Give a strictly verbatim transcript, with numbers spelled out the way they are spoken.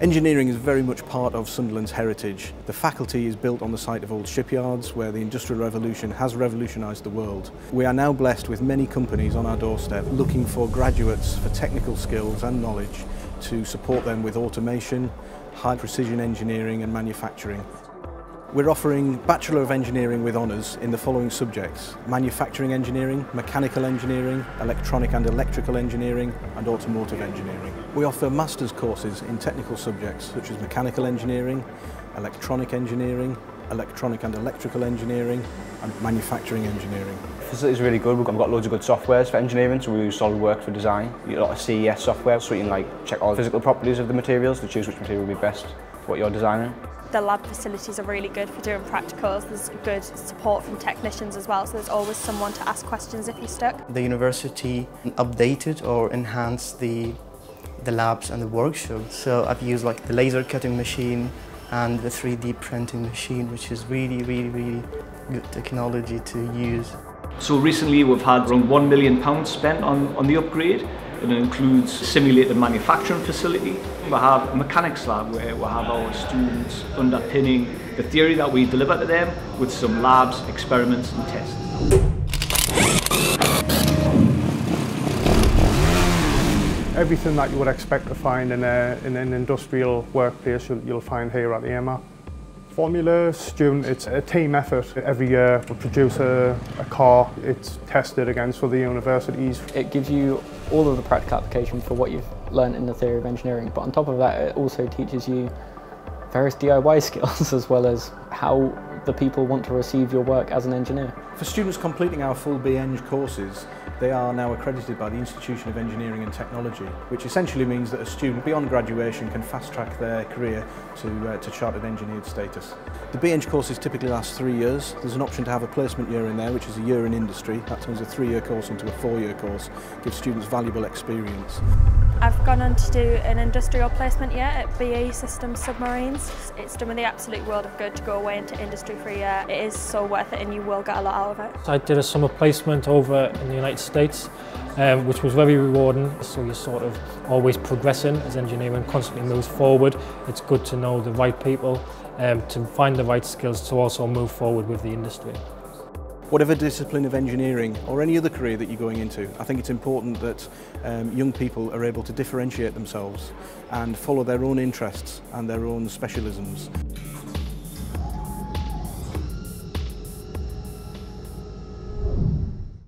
Engineering is very much part of Sunderland's heritage. The faculty is built on the site of old shipyards where the Industrial Revolution has revolutionised the world. We are now blessed with many companies on our doorstep looking for graduates for technical skills and knowledge to support them with automation, high precision engineering and manufacturing. We're offering Bachelor of Engineering with honours in the following subjects: manufacturing engineering, mechanical engineering, electronic and electrical engineering, and automotive engineering. We offer master's courses in technical subjects such as mechanical engineering, electronic engineering, electronic and electrical engineering, and manufacturing engineering. The facility's really good. We've got loads of good softwares for engineering, so we use SolidWorks for design. You get a lot of C E S software, so you can like check all the physical properties of the materials to choose which material will be best for what you're designing. The lab facilities are really good for doing practicals. There's good support from technicians as well, so there's always someone to ask questions if you're stuck. The university updated or enhanced the, the labs and the workshops. So I've used like the laser cutting machine and the three D printing machine, which is really, really, really good technology to use. So recently we've had around one million pounds spent on, on the upgrade. And it includes simulated manufacturing facility. We have a mechanics lab where we have our students underpinning the theory that we deliver to them with some labs, experiments and tests. Everything that you would expect to find in, a, in an industrial workplace you'll, you'll find here at the A M A P. Formula student, it's a team effort. Every year we produce a, a car, it's tested against other universities. It gives you all of the practical application for what you've learned in the theory of engineering, but on top of that it also teaches you various D I Y skills as well as how the people want to receive your work as an engineer. For students completing our full BEng courses, they are now accredited by the Institution of Engineering and Technology, which essentially means that a student beyond graduation can fast-track their career to, uh, to Chartered Engineered status. The BEng courses typically last three years. There's an option to have a placement year in there, which is a year in industry. That turns a three-year course into a four-year course, gives students valuable experience. I've gone on to do an industrial placement year at B A Systems Submarines. It's done me the absolute world of good to go away into industry for a year. It is so worth it and you will get a lot out of it. I did a summer placement over in the United States, um, which was very rewarding. So you're sort of always progressing as engineering constantly moves forward. It's good to know the right people, um, to find the right skills to also move forward with the industry. Whatever discipline of engineering or any other career that you're going into, I think it's important that um, young people are able to differentiate themselves and follow their own interests and their own specialisms.